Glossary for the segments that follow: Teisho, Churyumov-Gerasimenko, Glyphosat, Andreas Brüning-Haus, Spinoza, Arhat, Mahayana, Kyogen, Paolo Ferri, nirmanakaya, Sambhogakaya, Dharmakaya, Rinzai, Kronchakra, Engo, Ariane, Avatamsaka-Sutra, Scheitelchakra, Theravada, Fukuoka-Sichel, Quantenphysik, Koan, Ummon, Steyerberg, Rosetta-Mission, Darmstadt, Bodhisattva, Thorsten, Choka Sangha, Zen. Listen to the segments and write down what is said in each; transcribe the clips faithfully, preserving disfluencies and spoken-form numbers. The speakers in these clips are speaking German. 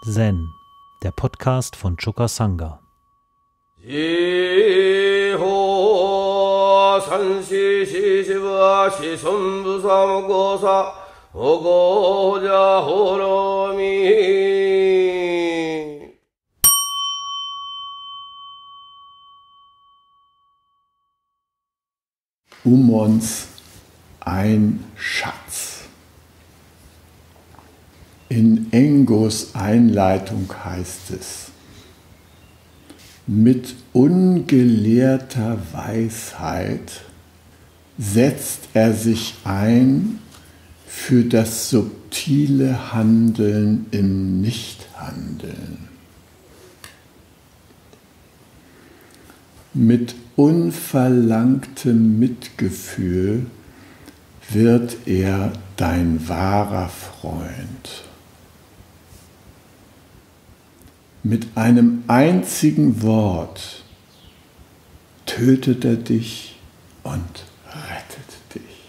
Zen, der Podcast von Choka Sangha. Ummons ein Schatz. In Engos Einleitung heißt es: Mit ungelehrter Weisheit setzt er sich ein für das subtile Handeln im Nichthandeln. Mit unverlangtem Mitgefühl wird er dein wahrer Freund. Mit einem einzigen Wort tötet er dich und rettet dich.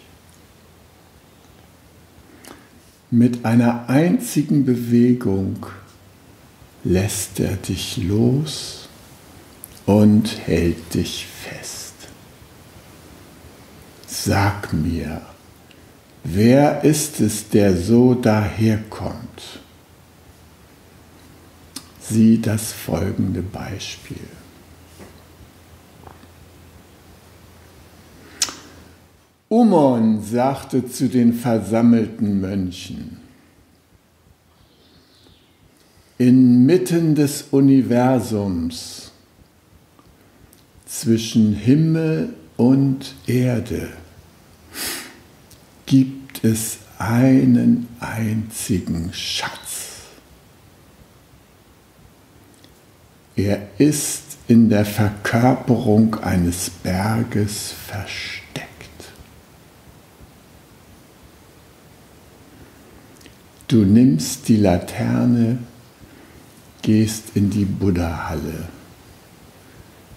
Mit einer einzigen Bewegung lässt er dich los und hält dich fest. Sag mir, wer ist es, der so daherkommt? Sieh das folgende Beispiel. Ummon sagte zu den versammelten Mönchen: Inmitten des Universums, zwischen Himmel und Erde, gibt es einen einzigen Schatz. Er ist in der Verkörperung eines Berges versteckt. Du nimmst die Laterne, gehst in die Buddha-Halle,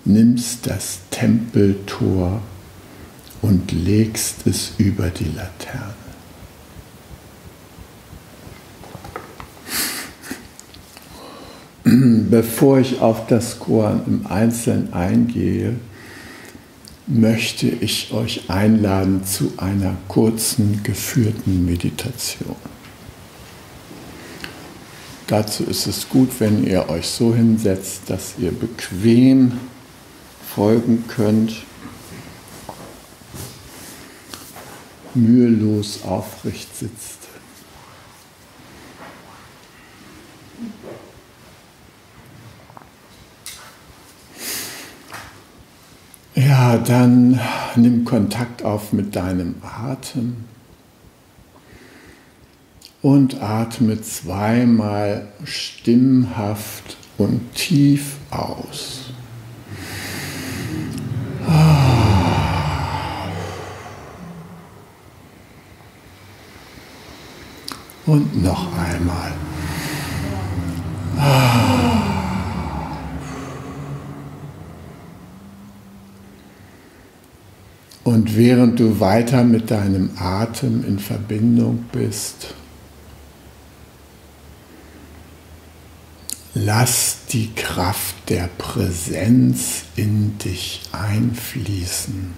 nimmst das Tempeltor und legst es über die Laterne. Bevor ich auf das Koan im Einzelnen eingehe, möchte ich euch einladen zu einer kurzen, geführten Meditation. Dazu ist es gut, wenn ihr euch so hinsetzt, dass ihr bequem folgen könnt, mühelos aufrecht sitzt. Ja, dann nimm Kontakt auf mit deinem Atem und atme zweimal stimmhaft und tief aus. Und noch einmal. Und während du weiter mit deinem Atem in Verbindung bist, lass die Kraft der Präsenz in dich einfließen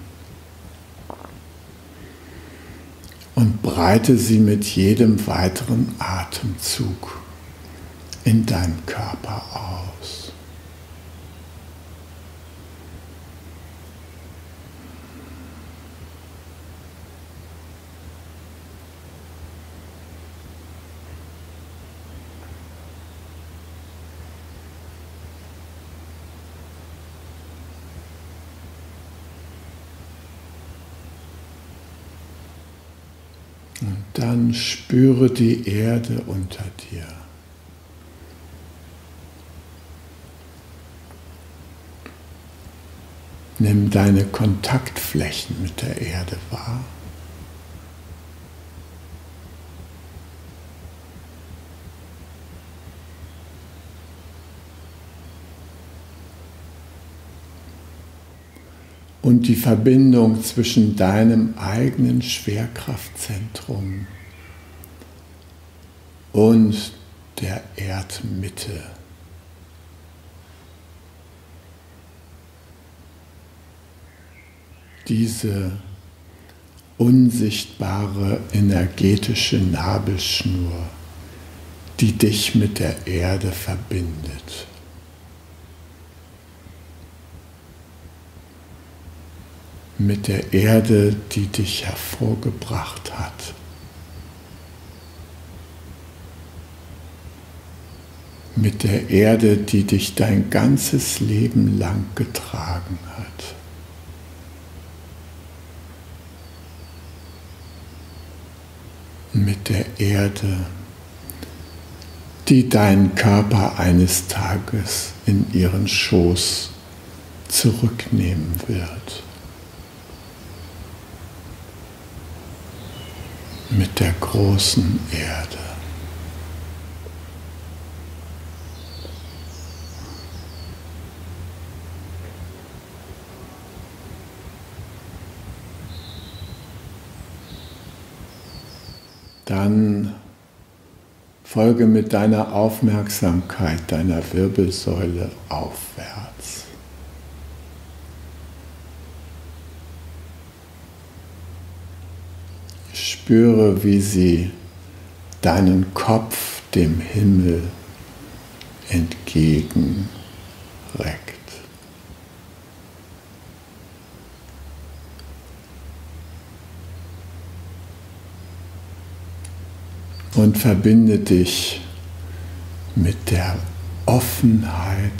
und breite sie mit jedem weiteren Atemzug in deinem Körper aus. Dann spüre die Erde unter dir. Nimm deine Kontaktflächen mit der Erde wahr. Und die Verbindung zwischen deinem eigenen Schwerkraftzentrum und der Erdmitte. Diese unsichtbare energetische Nabelschnur, die dich mit der Erde verbindet. Mit der Erde, die dich hervorgebracht hat. Mit der Erde, die dich dein ganzes Leben lang getragen hat. Mit der Erde, die deinen Körper eines Tages in ihren Schoß zurücknehmen wird. Mit der großen Erde. Dann folge mit deiner Aufmerksamkeit deiner Wirbelsäule aufwärts. Spüre, wie sie deinen Kopf dem Himmel entgegenreckt. Und verbinde dich mit der Offenheit,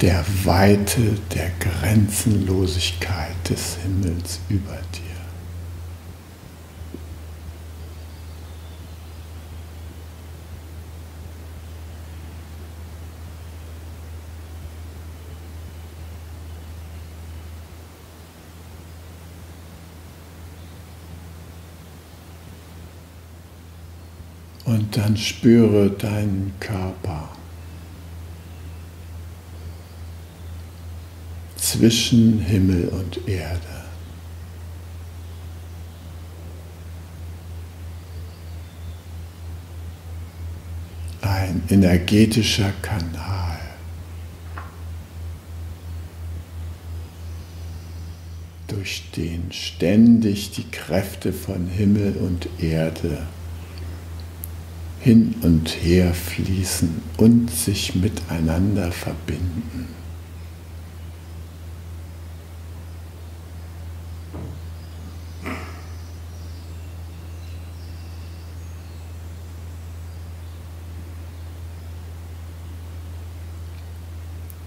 der Weite, der Grenzenlosigkeit des Himmels über dir. Und dann spüre deinen Körper zwischen Himmel und Erde. Ein energetischer Kanal. Durch den ständig die Kräfte von Himmel und Erde hin und her fließen und sich miteinander verbinden.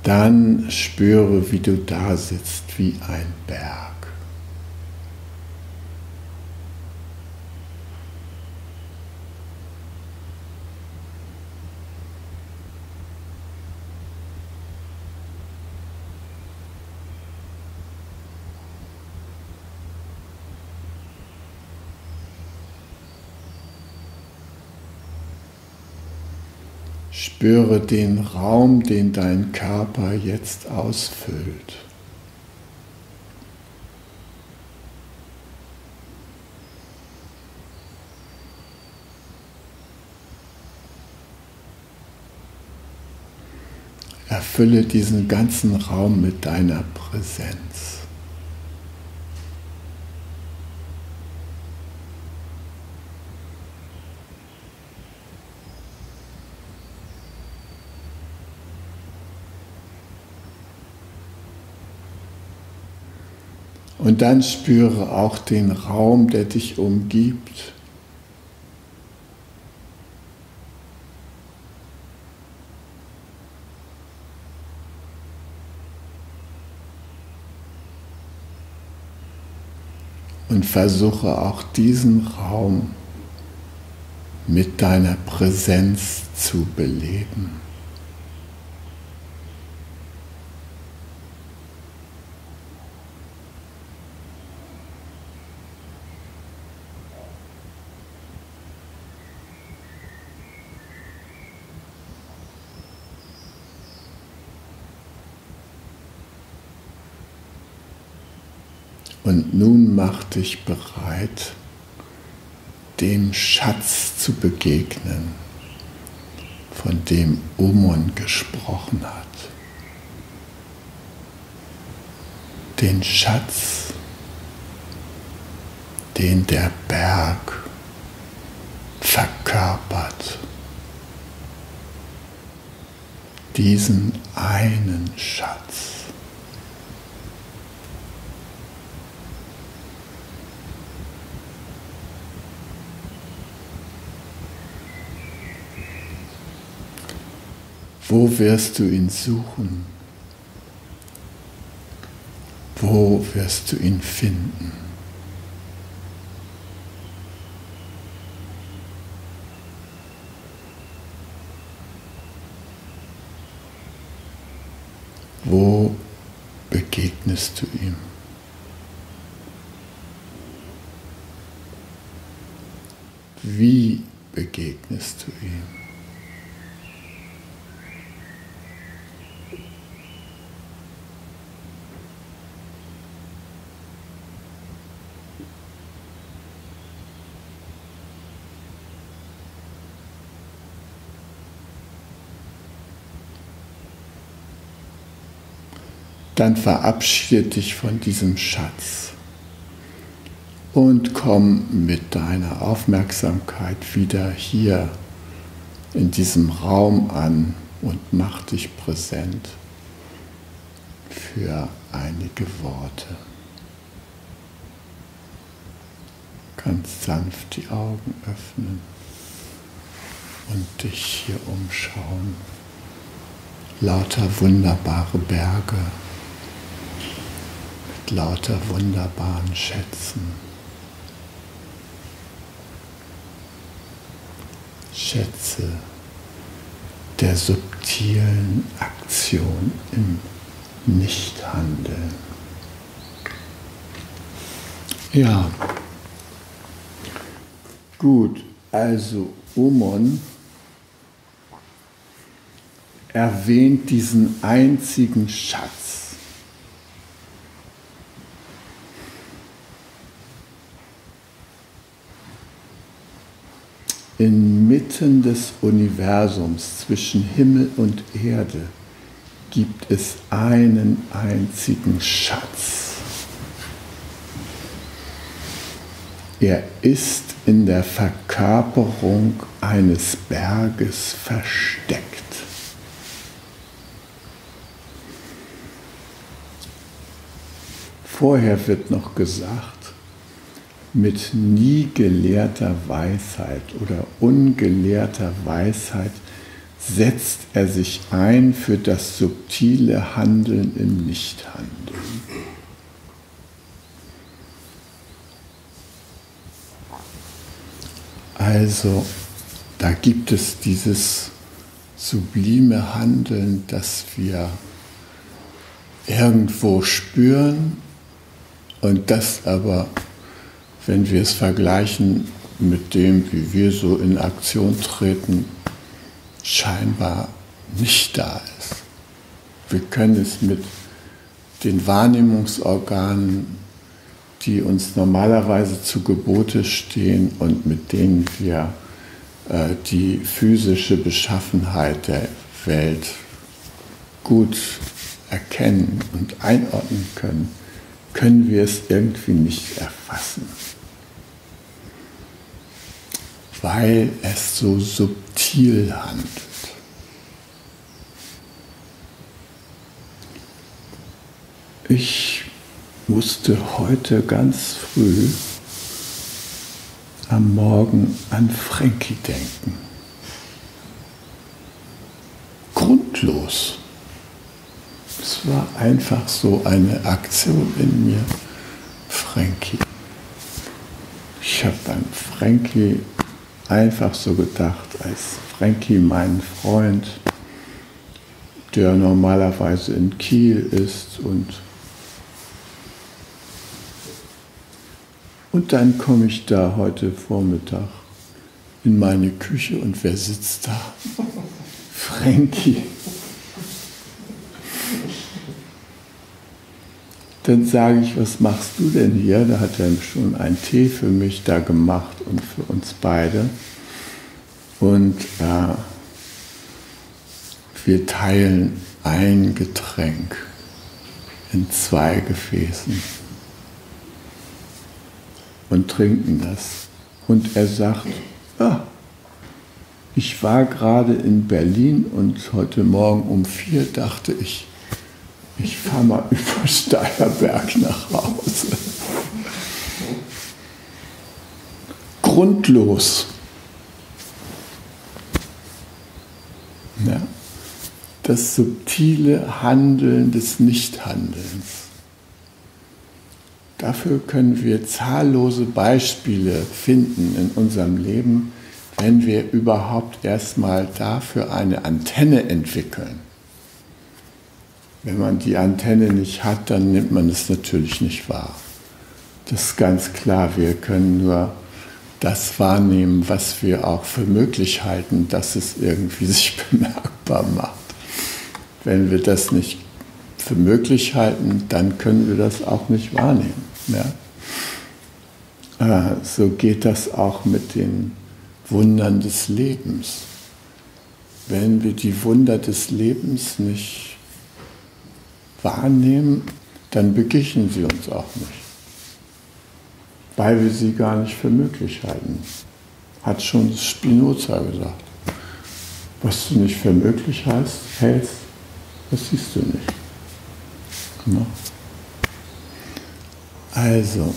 Dann spüre, wie du da sitzt wie ein Berg. Spüre den Raum, den dein Körper jetzt ausfüllt. Erfülle diesen ganzen Raum mit deiner Präsenz. Und dann spüre auch den Raum, der dich umgibt. Und versuche auch diesen Raum mit deiner Präsenz zu beleben. Und nun mach dich bereit, dem Schatz zu begegnen, von dem Ummon gesprochen hat. Den Schatz, den der Berg verkörpert. Diesen einen Schatz. Wo wirst du ihn suchen? Wo wirst du ihn finden? Wo begegnest du ihm? Wie begegnest du ihm? Dann verabschiede dich von diesem Schatz und komm mit deiner Aufmerksamkeit wieder hier in diesem Raum an und mach dich präsent für einige Worte. Ganz sanft die Augen öffnen und dich hier umschauen. Lauter wunderbare Berge. Mit lauter wunderbaren Schätzen. Schätze der subtilen Aktion im Nichthandeln. Ja, gut, also Ummon erwähnt diesen einzigen Schatz. Inmitten des Universums, zwischen Himmel und Erde, gibt es einen einzigen Schatz. Er ist in der Verkörperung eines Berges versteckt. Vorher wird noch gesagt, mit nie gelehrter Weisheit oder ungelehrter Weisheit setzt er sich ein für das subtile Handeln im Nichthandeln. Also, da gibt es dieses sublime Handeln, das wir irgendwo spüren und das aber, wenn wir es vergleichen mit dem, wie wir so in Aktion treten, scheinbar nicht da ist. Wir können es mit den Wahrnehmungsorganen, die uns normalerweise zu Gebote stehen und mit denen wir äh, die physische Beschaffenheit der Welt gut erkennen und einordnen können, können wir es irgendwie nicht erfassen, weil es so subtil handelt. Ich musste heute ganz früh am Morgen an Frankie denken. Grundlos. Es war einfach so eine Aktion in mir. Frankie. Ich habe an Frankie einfach so gedacht, als Frankie, mein Freund, der normalerweise in Kiel ist. Und, und dann komme ich da heute Vormittag in meine Küche und wer sitzt da? Frankie. Dann sage ich, was machst du denn hier? Da hat er schon einen Tee für mich da gemacht und für uns beide. Und äh, wir teilen ein Getränk in zwei Gefäßen und trinken das. Und er sagt, ah, ich war gerade in Berlin und heute Morgen um vier dachte ich, ich fahre mal über Steyerberg nach Hause. Grundlos. Ja. Das subtile Handeln des Nichthandelns. Dafür können wir zahllose Beispiele finden in unserem Leben, wenn wir überhaupt erstmal dafür eine Antenne entwickeln. Wenn man die Antenne nicht hat, dann nimmt man es natürlich nicht wahr. Das ist ganz klar. Wir können nur das wahrnehmen, was wir auch für möglich halten, dass es irgendwie sich bemerkbar macht. Wenn wir das nicht für möglich halten, dann können wir das auch nicht wahrnehmen. Ja? So geht das auch mit den Wundern des Lebens. Wenn wir die Wunder des Lebens nicht wahrnehmen, dann begegnen sie uns auch nicht, weil wir sie gar nicht für möglich halten. Hat schon Spinoza gesagt. Was du nicht für möglich hältst, das siehst du nicht. Na? Also,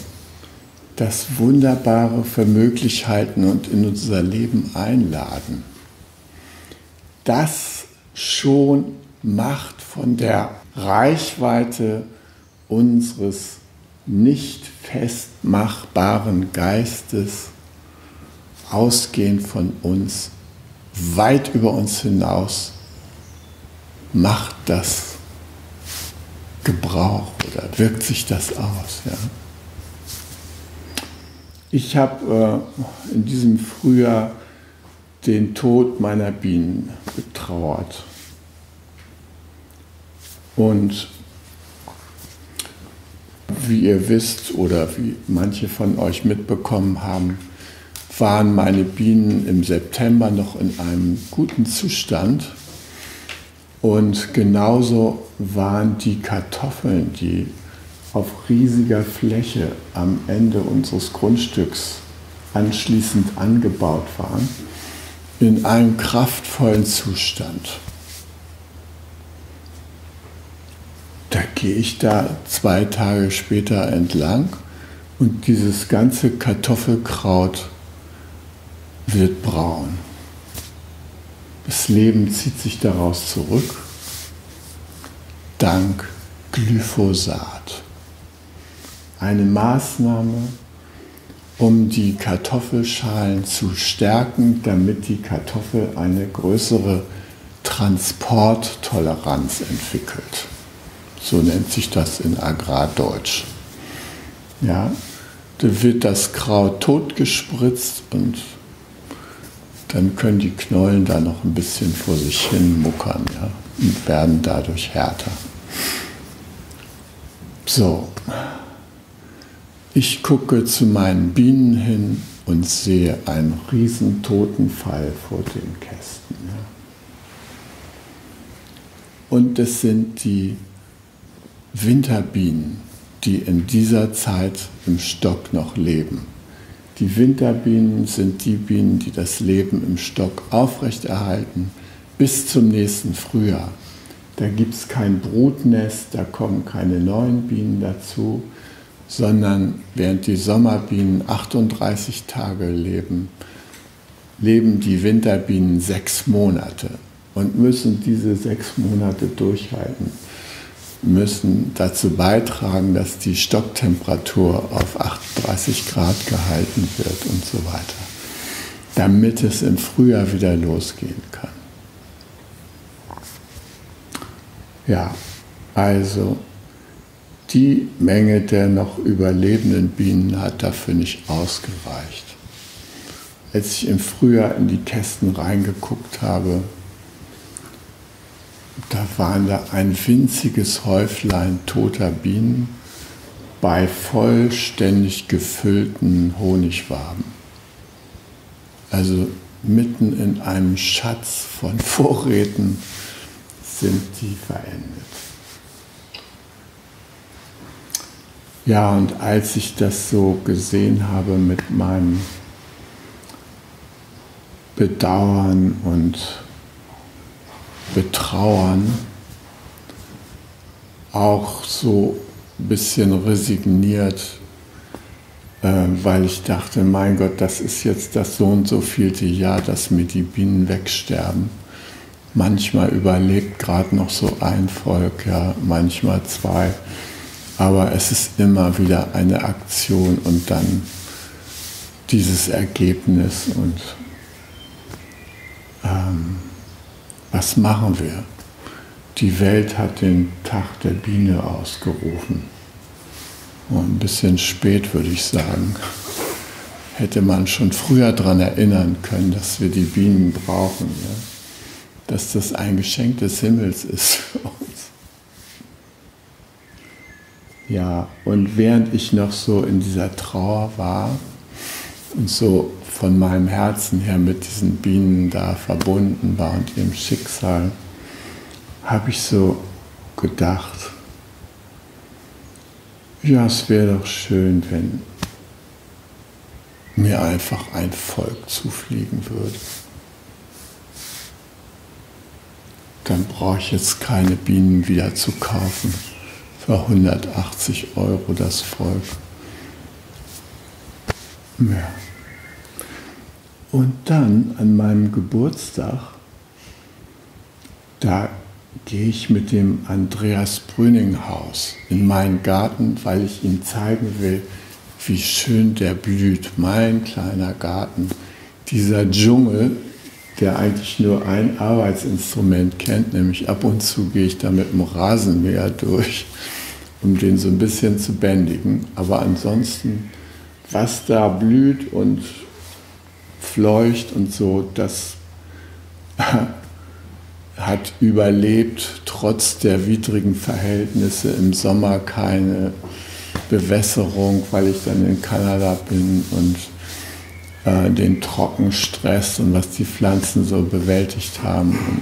das Wunderbare für möglich halten und in unser Leben einladen, das schon macht von der Reichweite unseres nicht festmachbaren Geistes, ausgehend von uns, weit über uns hinaus, macht das Gebrauch oder wirkt sich das aus. Ja? Ich habe äh, in diesem Frühjahr den Tod meiner Bienen betrauert. Und wie ihr wisst oder wie manche von euch mitbekommen haben, waren meine Bienen im September noch in einem guten Zustand. Und genauso waren die Kartoffeln, die auf riesiger Fläche am Ende unseres Grundstücks anschließend angebaut waren, in einem kraftvollen Zustand. Da gehe ich da zwei Tage später entlang und dieses ganze Kartoffelkraut wird braun. Das Leben zieht sich daraus zurück, dank Glyphosat. Eine Maßnahme, um die Kartoffelschalen zu stärken, damit die Kartoffel eine größere Transporttoleranz entwickelt. So nennt sich das in Agrardeutsch. Ja, da wird das Kraut totgespritzt und dann können die Knollen da noch ein bisschen vor sich hin muckern, ja, und werden dadurch härter. So, ich gucke zu meinen Bienen hin und sehe einen riesen Totenfall vor den Kästen. Ja. Und es sind die Winterbienen, die in dieser Zeit im Stock noch leben. Die Winterbienen sind die Bienen, die das Leben im Stock aufrechterhalten bis zum nächsten Frühjahr. Da gibt es kein Brutnest, da kommen keine neuen Bienen dazu, sondern während die Sommerbienen achtunddreißig Tage leben, leben die Winterbienen sechs Monate und müssen diese sechs Monate durchhalten. Müssen dazu beitragen, dass die Stocktemperatur auf achtunddreißig Grad gehalten wird und so weiter, damit es im Frühjahr wieder losgehen kann. Ja, also die Menge der noch überlebenden Bienen hat dafür nicht ausgereicht. Als ich im Frühjahr in die Kästen reingeguckt habe, da waren da ein winziges Häuflein toter Bienen bei vollständig gefüllten Honigwaben. Also mitten in einem Schatz von Vorräten sind tiefer endet. Ja, und als ich das so gesehen habe mit meinem Bedauern und Betrauern, auch so ein bisschen resigniert, weil ich dachte, mein Gott, das ist jetzt das so und so vielte Jahr, dass mir die Bienen wegsterben. Manchmal überlebt gerade noch so ein Volk, ja, manchmal zwei, aber es ist immer wieder eine Aktion und dann dieses Ergebnis und ähm, was machen wir? Die Welt hat den Tag der Biene ausgerufen. Und ein bisschen spät, würde ich sagen. Hätte man schon früher daran erinnern können, dass wir die Bienen brauchen. Ja? Dass das ein Geschenk des Himmels ist für uns. Ja, und während ich noch so in dieser Trauer war und so von meinem Herzen her mit diesen Bienen da verbunden war und ihrem Schicksal, habe ich so gedacht, ja, es wäre doch schön, wenn mir einfach ein Volk zufliegen würde. Dann brauche ich jetzt keine Bienen wieder zu kaufen für hundertachtzig Euro das Volk. Ja. Und dann an meinem Geburtstag, da gehe ich mit dem Andreas Brüning-Haus in meinen Garten, weil ich ihm zeigen will, wie schön der blüht, mein kleiner Garten. Dieser Dschungel, der eigentlich nur ein Arbeitsinstrument kennt, nämlich ab und zu gehe ich da mit dem Rasenmäher durch, um den so ein bisschen zu bändigen. Aber ansonsten, was da blüht und fleucht und so, das hat überlebt, trotz der widrigen Verhältnisse im Sommer keine Bewässerung, weil ich dann in Kanada bin und äh, den Trockenstress und was die Pflanzen so bewältigt haben. Und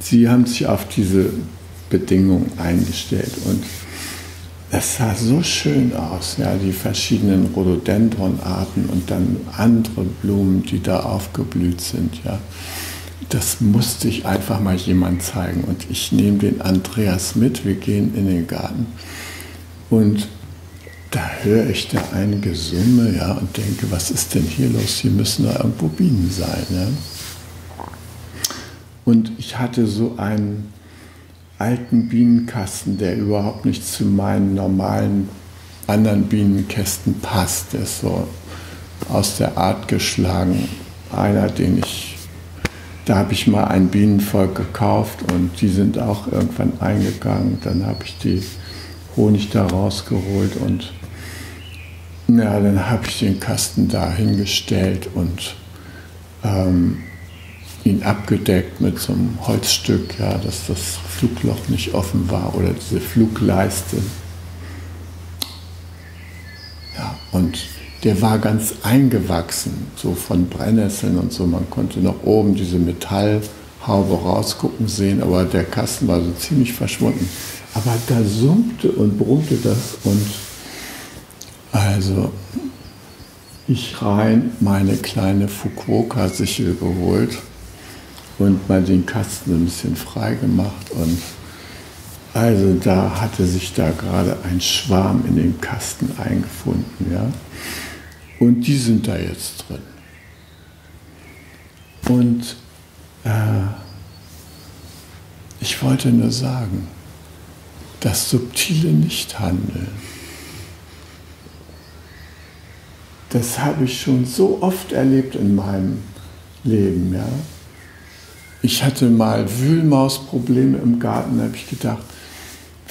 sie haben sich auf diese Bedingungen eingestellt und es sah so schön aus, ja, die verschiedenen Rhododendronarten und dann andere Blumen, die da aufgeblüht sind, ja. Das musste ich einfach mal jemand zeigen und ich nehme den Andreas mit, wir gehen in den Garten und da höre ich da ein Gesumme, ja, und denke, was ist denn hier los, hier müssen da irgendwo Bienen sein, ja? Und ich hatte so einen alten Bienenkasten, der überhaupt nicht zu meinen normalen anderen Bienenkästen passt, der ist so aus der Art geschlagen, einer, den ich da habe ich mal ein Bienenvolk gekauft und die sind auch irgendwann eingegangen. Dann habe ich die Honig da rausgeholt und ja, dann habe ich den Kasten da hingestellt und ähm, ihn abgedeckt mit so einem Holzstück, ja, dass das Flugloch nicht offen war oder diese Flugleiste. Ja, und der war ganz eingewachsen, so von Brennnesseln und so. Man konnte noch oben diese Metallhaube rausgucken sehen, aber der Kasten war so ziemlich verschwunden. Aber da summte und brummte das und also ich rein meine kleine Fukuoka-Sichel geholt und mal den Kasten ein bisschen frei gemacht und also da hatte sich da gerade ein Schwarm in den Kasten eingefunden, ja. Und die sind da jetzt drin. Und äh, ich wollte nur sagen, das subtile Nichthandeln, das habe ich schon so oft erlebt in meinem Leben. Ja. Ich hatte mal Wühlmausprobleme im Garten, da habe ich gedacht,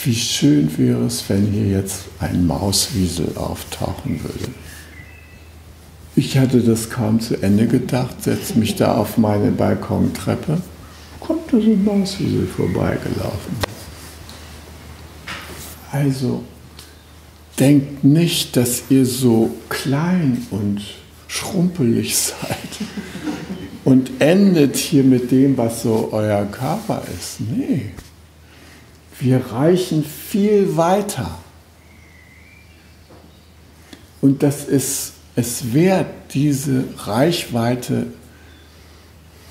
wie schön wäre es, wenn hier jetzt ein Mauswiesel auftauchen würde. Ich hatte das kaum zu Ende gedacht, setzte mich da auf meine Balkontreppe, kommt da so ein Mauswiesel vorbeigelaufen. Also, denkt nicht, dass ihr so klein und schrumpelig seid. und endet hier mit dem, was so euer Körper ist. Nee, wir reichen viel weiter. Und das ist es wert, diese Reichweite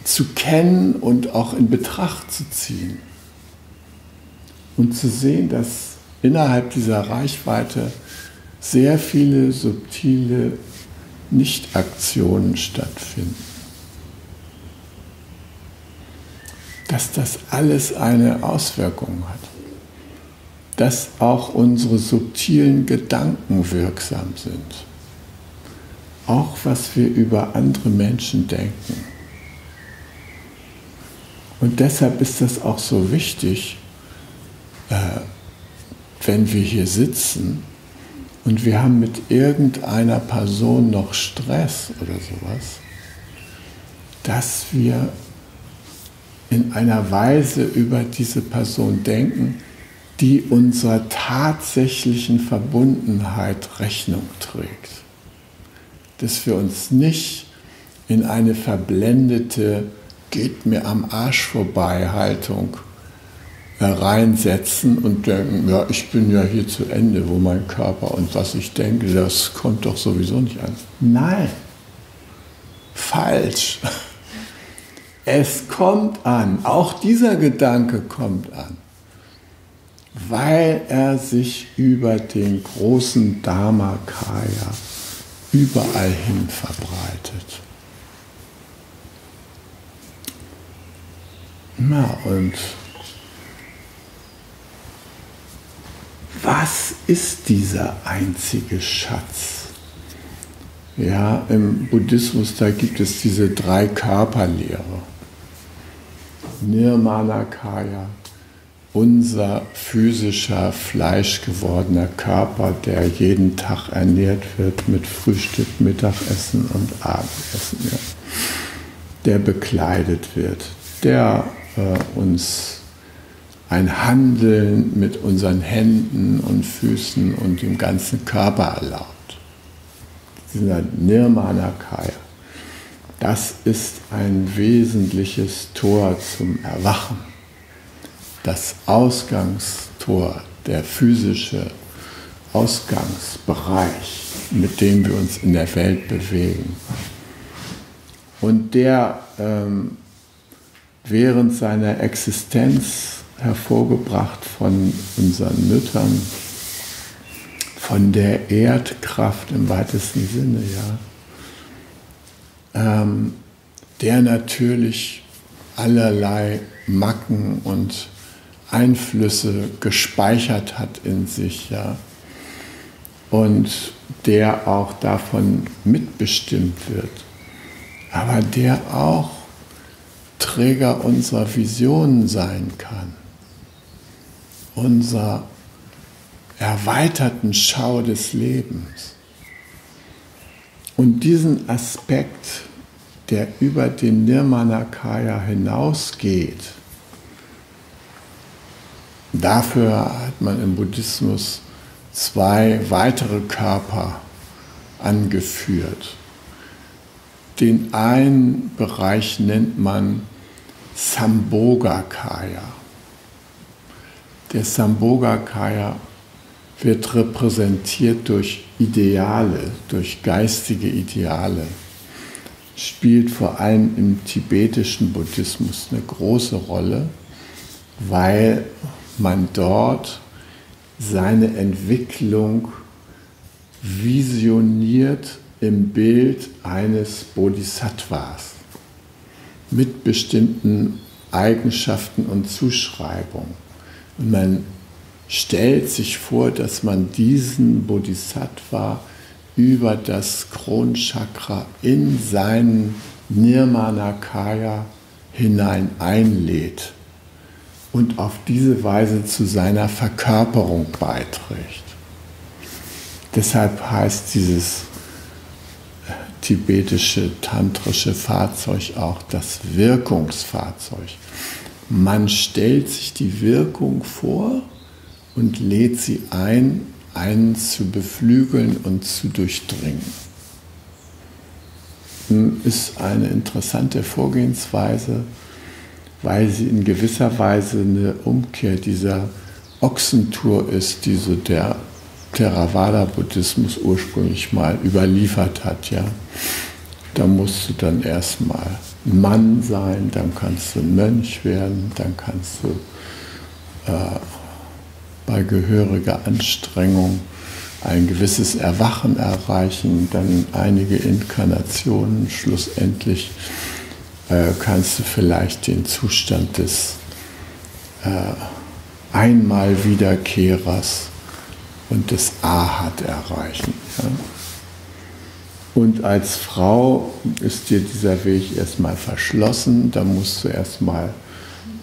zu kennen und auch in Betracht zu ziehen. Und zu sehen, dass innerhalb dieser Reichweite sehr viele subtile Nichtaktionen stattfinden. Dass das alles eine Auswirkung hat. Dass auch unsere subtilen Gedanken wirksam sind. Auch was wir über andere Menschen denken. Und deshalb ist das auch so wichtig, äh, wenn wir hier sitzen und wir haben mit irgendeiner Person noch Stress oder sowas, dass wir in einer Weise über diese Person denken, die unserer tatsächlichen Verbundenheit Rechnung trägt. Dass wir uns nicht in eine verblendete geht mir am Arsch vorbei Haltung reinsetzen und denken, ja, ich bin ja hier zu Ende, wo mein Körper und was ich denke, das kommt doch sowieso nicht an. Nein, falsch. Es kommt an, auch dieser Gedanke kommt an, weil er sich über den großen Dharmakaya überall hin verbreitet. Na und was ist dieser einzige Schatz? Ja, im Buddhismus, da gibt es diese drei Körperlehre. Nirmanakaya, unser physischer, fleischgewordener Körper, der jeden Tag ernährt wird mit Frühstück, Mittagessen und Abendessen, ja, der bekleidet wird, der uns ein Handeln mit unseren Händen und Füßen und dem ganzen Körper erlaubt. Dieser Nirmanakaya, das ist ein wesentliches Tor zum Erwachen. Das Ausgangstor, der physische Ausgangsbereich, mit dem wir uns in der Welt bewegen. Und der ähm, während seiner Existenz, hervorgebracht von unseren Müttern, von der Erdkraft im weitesten Sinne, ja, ähm, der natürlich allerlei Macken und Einflüsse gespeichert hat in sich, ja, und der auch davon mitbestimmt wird, aber der auch Träger unserer Visionen sein kann, unserer erweiterten Schau des Lebens. Und diesen Aspekt, der über den Nirmanakaya hinausgeht, dafür hat man im Buddhismus zwei weitere Körper angeführt. Den einen Bereich nennt man Sambhogakaya. Der Sambhogakaya wird repräsentiert durch Ideale, durch geistige Ideale, spielt vor allem im tibetischen Buddhismus eine große Rolle, weil man dort seine Entwicklung visioniert im Bild eines Bodhisattvas mit bestimmten Eigenschaften und Zuschreibungen. Und man stellt sich vor, dass man diesen Bodhisattva über das Kronchakra in seinen Nirmanakaya hinein einlädt und auf diese Weise zu seiner Verkörperung beiträgt. Deshalb heißt dieses tibetische, tantrische Fahrzeug auch das Wirkungsfahrzeug. Man stellt sich die Wirkung vor und lädt sie ein, einen zu beflügeln und zu durchdringen. ist eine interessante Vorgehensweise, weil sie in gewisser Weise eine Umkehr dieser Ochsentour ist, die so der Theravada-Buddhismus ursprünglich mal überliefert hat. Ja? Da musst du dann erstmal Mann sein, dann kannst du Mönch werden, dann kannst du äh, bei gehöriger Anstrengung ein gewisses Erwachen erreichen, dann einige Inkarnationen. Schlussendlich äh, kannst du vielleicht den Zustand des äh, einmal Wiederkehrers und des Arhat erreichen. Ja? Und als Frau ist dir dieser Weg erstmal verschlossen, da musst du erstmal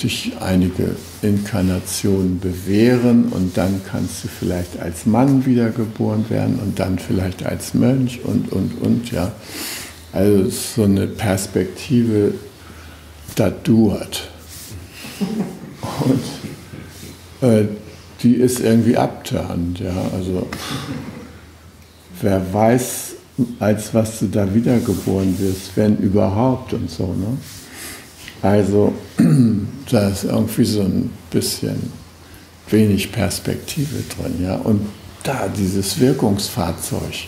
dich einige Inkarnationen bewähren und dann kannst du vielleicht als Mann wiedergeboren werden und dann vielleicht als Mönch und, und, und, ja. Also so eine Perspektive, da duert. Und äh, die ist irgendwie abturnt, ja. Also wer weiß, als was du da wiedergeboren wirst, wenn überhaupt und so, ne? Also, da ist irgendwie so ein bisschen wenig Perspektive drin, ja. Und da dieses Wirkungsfahrzeug,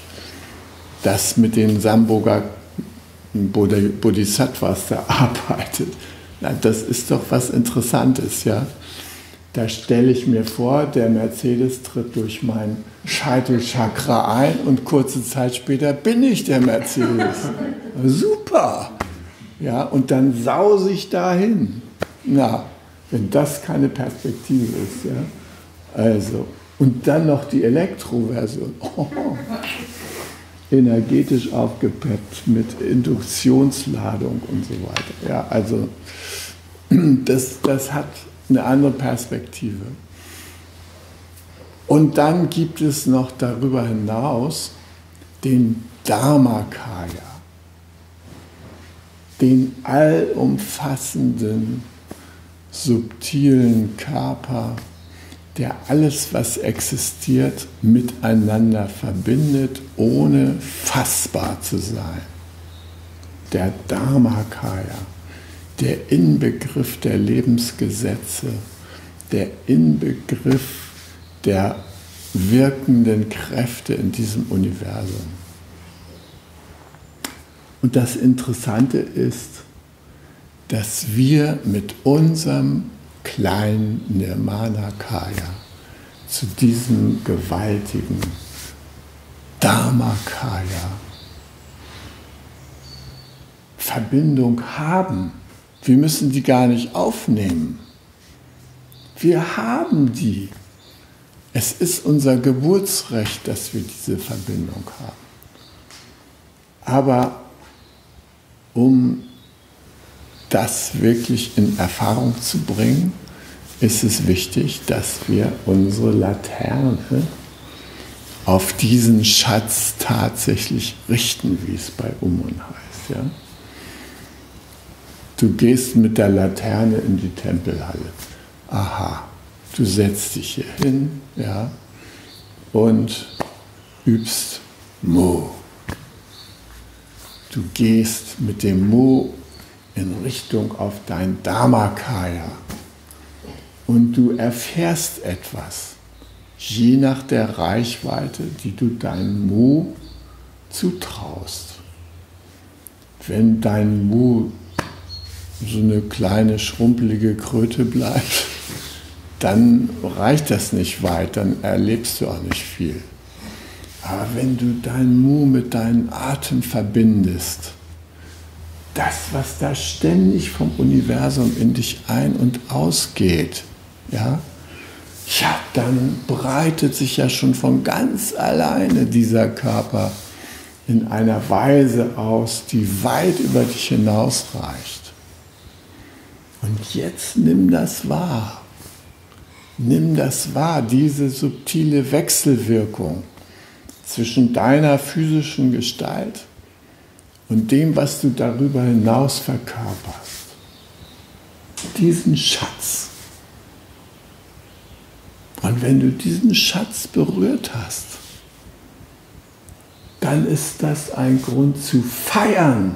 das mit den Sambhogakaya-Bodhisattvas da arbeitet, na, das ist doch was Interessantes, ja. Da stelle ich mir vor, der Mercedes tritt durch mein Scheitelchakra ein und kurze Zeit später bin ich der Mercedes. Super! Ja, und dann saus ich dahin. Na, wenn das keine Perspektive ist, ja. Also, und dann noch die Elektroversion. Oh, energetisch aufgepeppt mit Induktionsladung und so weiter. Ja, also, das, das hat eine andere Perspektive. Und dann gibt es noch darüber hinaus den Dharmakaya, den allumfassenden, subtilen Körper, der alles, was existiert, miteinander verbindet, ohne fassbar zu sein. Der Dharmakaya, der Inbegriff der Lebensgesetze, der Inbegriff der wirkenden Kräfte in diesem Universum. Und das Interessante ist, dass wir mit unserem kleinen Nirmanakaya zu diesem gewaltigen Dharmakaya Verbindung haben. Wir müssen die gar nicht aufnehmen. Wir haben die. Es ist unser Geburtsrecht, dass wir diese Verbindung haben. Aber um das wirklich in Erfahrung zu bringen, ist es wichtig, dass wir unsere Laterne auf diesen Schatz tatsächlich richten, wie es bei Ummon heißt. Ja? Du gehst mit der Laterne in die Tempelhalle. Aha, du setzt dich hier hin, ja, und übst Mo. Du gehst mit dem Mo in Richtung auf dein Dharmakaya und du erfährst etwas, je nach der Reichweite, die du deinem Mo zutraust. Wenn dein Mo so eine kleine, schrumpelige Kröte bleibt, dann reicht das nicht weit, dann erlebst du auch nicht viel. Aber wenn du dein Mu mit deinem Atem verbindest, das, was da ständig vom Universum in dich ein- und ausgeht, ja, ja, dann breitet sich ja schon von ganz alleine dieser Körper in einer Weise aus, die weit über dich hinausreicht. Und jetzt nimm das wahr. Nimm das wahr, diese subtile Wechselwirkung zwischen deiner physischen Gestalt und dem, was du darüber hinaus verkörperst. Diesen Schatz. Und wenn du diesen Schatz berührt hast, dann ist das ein Grund zu feiern.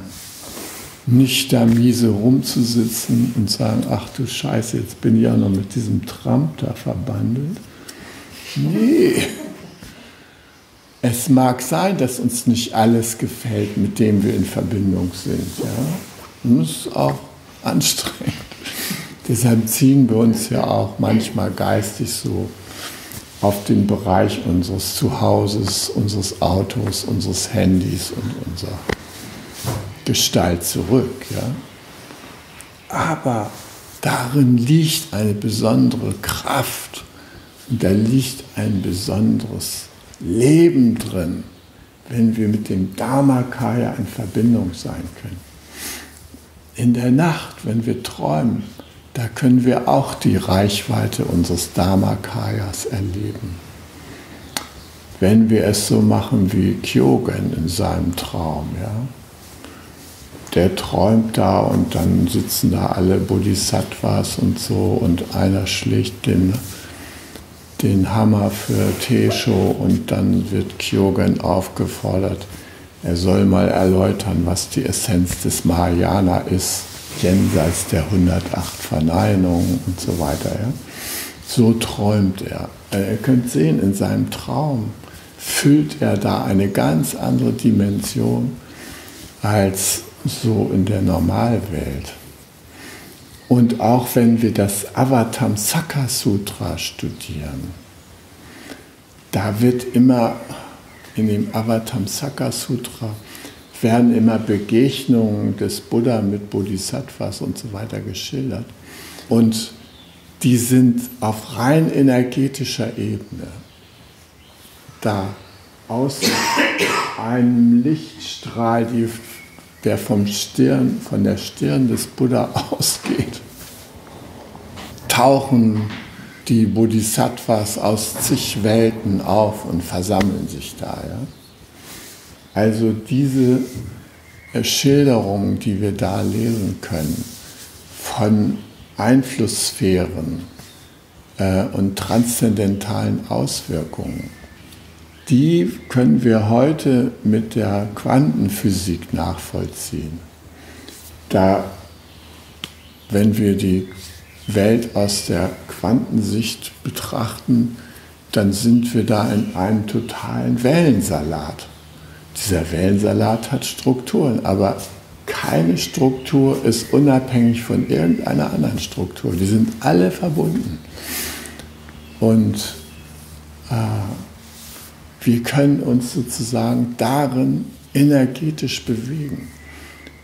nicht da miese rumzusitzen und sagen, ach du Scheiße, jetzt bin ich ja noch mit diesem Trump da verbandelt. Nee. Es mag sein, dass uns nicht alles gefällt, mit dem wir in Verbindung sind. Ja? Das ist auch anstrengend. Deshalb ziehen wir uns ja auch manchmal geistig so auf den Bereich unseres Zuhauses, unseres Autos, unseres Handys und unserer Gestalt zurück. Ja? Aber darin liegt eine besondere Kraft und da liegt ein besonderes Leben drin, wenn wir mit dem Dharmakaya in Verbindung sein können. In der Nacht, wenn wir träumen, da können wir auch die Reichweite unseres Dharmakayas erleben. Wenn wir es so machen wie Kyogen in seinem Traum. Ja? Der träumt da und dann sitzen da alle Bodhisattvas und so und einer schlägt den, den Hammer für Teisho und dann wird Kyogen aufgefordert, er soll mal erläutern, was die Essenz des Mahayana ist. Jenseits der hundertacht Verneinungen und so weiter. Ja? So träumt er. Ihr könnt sehen, in seinem Traum füllt er da eine ganz andere Dimension als so in der Normalwelt. Und auch wenn wir das Avatamsaka-Sutra studieren, da wird immer in dem Avatamsaka-Sutra werden immer Begegnungen des Buddha mit Bodhisattvas und so weiter geschildert. Und die sind auf rein energetischer Ebene. Da aus einem Lichtstrahl, die, der vom Stirn, von der Stirn des Buddha ausgeht, tauchen die Bodhisattvas aus zig Welten auf und versammeln sich da. Ja? Also diese Schilderungen, die wir da lesen können, von Einflusssphären äh, und transzendentalen Auswirkungen, die können wir heute mit der Quantenphysik nachvollziehen. Da, wenn wir die Welt aus der Quantensicht betrachten, dann sind wir da in einem totalen Wellensalat. Dieser Wellensalat hat Strukturen, aber keine Struktur ist unabhängig von irgendeiner anderen Struktur. Die sind alle verbunden. Und äh, wir können uns sozusagen darin energetisch bewegen.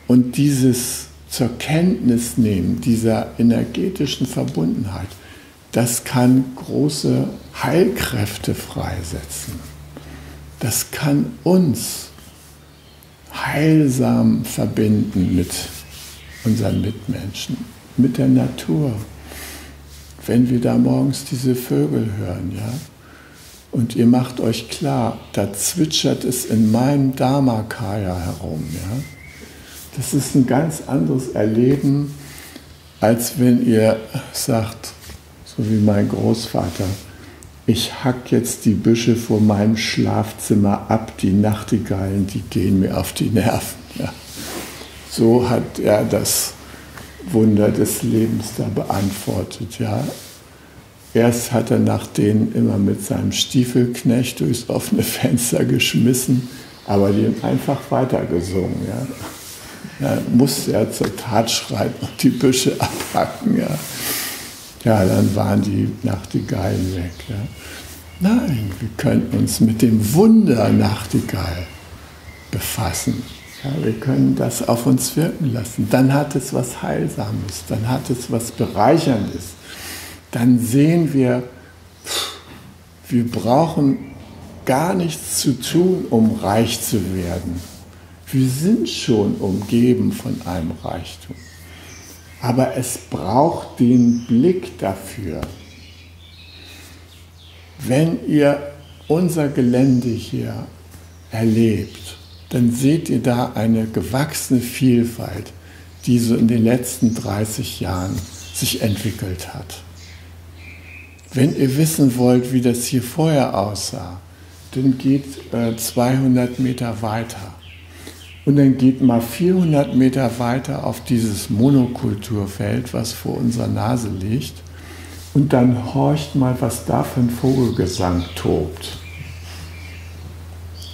Und dieses zur Kenntnis nehmen, dieser energetischen Verbundenheit, das kann große Heilkräfte freisetzen. Das kann uns heilsam verbinden mit unseren Mitmenschen, mit der Natur. Wenn wir da morgens diese Vögel hören, ja, und ihr macht euch klar, da zwitschert es in meinem Dharmakaya herum, ja. Das ist ein ganz anderes Erleben, als wenn ihr sagt, so wie mein Großvater, ich hack jetzt die Büsche vor meinem Schlafzimmer ab, die Nachtigallen, die gehen mir auf die Nerven. Ja. So hat er das Wunder des Lebens da beantwortet. Ja. Erst hat er nach denen immer mit seinem Stiefelknecht durchs offene Fenster geschmissen, aber die haben einfach weitergesungen. Ja. Da musste er zur Tat schreiten und die Büsche abhacken. Ja. Ja, dann waren die Nachtigallen weg. Ja. Nein, wir können uns mit dem Wunder Nachtigall befassen. Ja, wir können das auf uns wirken lassen. Dann hat es was Heilsames, dann hat es was Bereicherndes. Dann sehen wir, wir brauchen gar nichts zu tun, um reich zu werden. Wir sind schon umgeben von einem Reichtum. Aber es braucht den Blick dafür. Wenn ihr unser Gelände hier erlebt, dann seht ihr da eine gewachsene Vielfalt, die so in den letzten dreißig Jahren sich entwickelt hat. Wenn ihr wissen wollt, wie das hier vorher aussah, dann geht äh, zweihundert Meter weiter. Und dann geht mal vierhundert Meter weiter auf dieses Monokulturfeld, was vor unserer Nase liegt. Und dann horcht mal, was da für ein Vogelgesang tobt.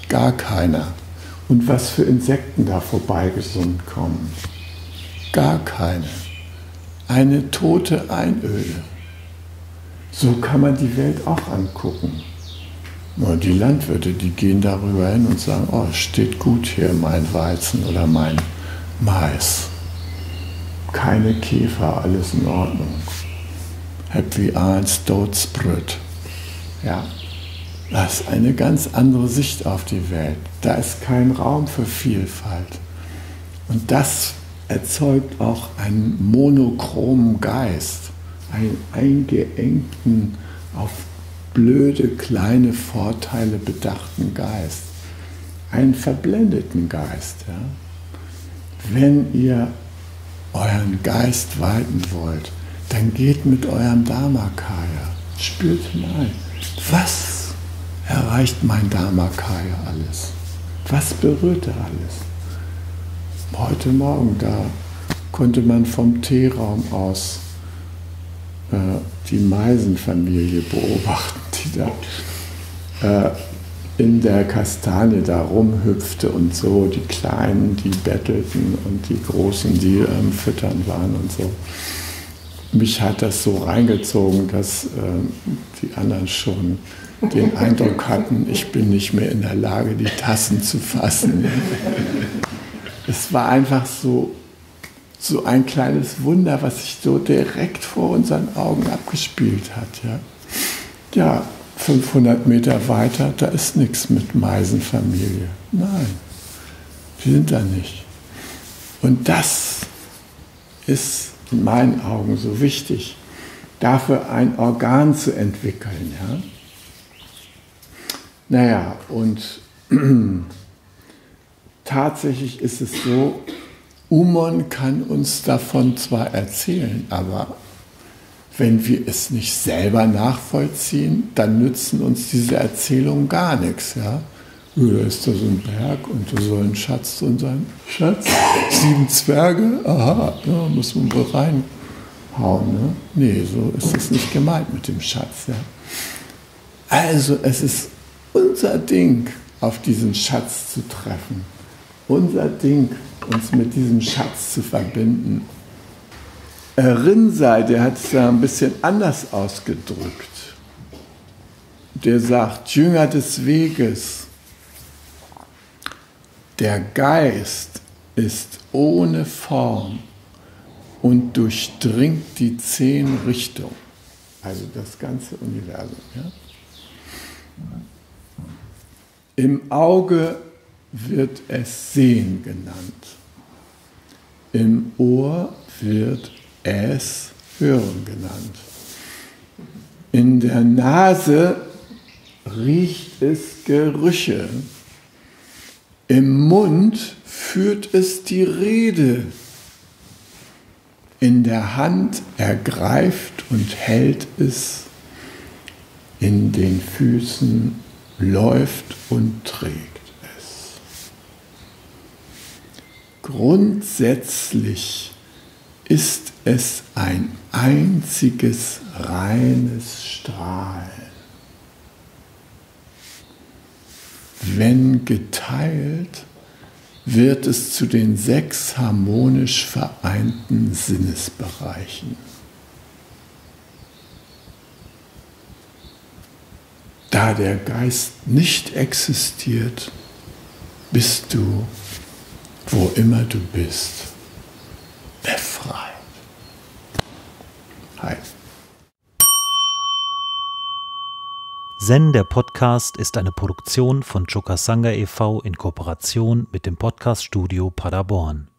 Gar keiner. Und was für Insekten da vorbeigesungen kommen. Gar keine. Eine tote Einöde. So kann man die Welt auch angucken. Nur die Landwirte, die gehen darüber hin und sagen, oh, es steht gut hier mein Weizen oder mein Mais. Keine Käfer, alles in Ordnung. Happy eins, Dotsbrüt. Ja, das ist eine ganz andere Sicht auf die Welt. Da ist kein Raum für Vielfalt. Und das erzeugt auch einen monochromen Geist, einen eingeengten, auf blöde, kleine Vorteile bedachten Geist, einen verblendeten Geist. Ja? Wenn ihr euren Geist weiten wollt, dann geht mit eurem Dharmakaya, spürt hinein, was erreicht mein Dharmakaya alles? Was berührt er alles? Heute Morgen, da konnte man vom Teeraum aus äh, die Meisenfamilie beobachten, die da äh, in der Kastanie da rumhüpfte und so, die Kleinen, die bettelten und die Großen, die äh, am Füttern waren und so. Mich hat das so reingezogen, dass äh, die anderen schon den Eindruck hatten, ich bin nicht mehr in der Lage, die Tassen zu fassen. Es war einfach so, so ein kleines Wunder, was sich so direkt vor unseren Augen abgespielt hat. Ja, ja, fünfhundert Meter weiter, da ist nichts mit Meisenfamilie. Nein, die sind da nicht. Und das ist in meinen Augen so wichtig, dafür ein Organ zu entwickeln. Ja? Naja, und tatsächlich ist es so, Ummon kann uns davon zwar erzählen, aber wenn wir es nicht selber nachvollziehen, dann nützen uns diese Erzählungen gar nichts. Ja? Da ist da so ein Berg und da soll ein Schatz drin sein. Schatz? Sieben Zwerge? Aha, ja, muss man wohl reinhauen. Ne? Nee, so ist das nicht gemeint mit dem Schatz. Ja. Also es ist unser Ding, auf diesen Schatz zu treffen. Unser Ding, uns mit diesem Schatz zu verbinden. Rinzai, der hat es da ein bisschen anders ausgedrückt. Der sagt, Jünger des Weges, der Geist ist ohne Form und durchdringt die zehn Richtungen. Also das ganze Universum. Ja? Im Auge wird es Sehen genannt. Im Ohr wird es Hören genannt. In der Nase riecht es Gerüche. Im Mund führt es die Rede, in der Hand ergreift und hält es, in den Füßen läuft und trägt es. Grundsätzlich ist es ein einziges reines Strahlen. Wenn geteilt, wird es zu den sechs harmonisch vereinten Sinnesbereichen. Da der Geist nicht existiert, bist du, wo immer du bist, befreit. Hi. Zen, der Podcast, ist eine Produktion von Chokasanga e V in Kooperation mit dem Podcaststudio Paderborn.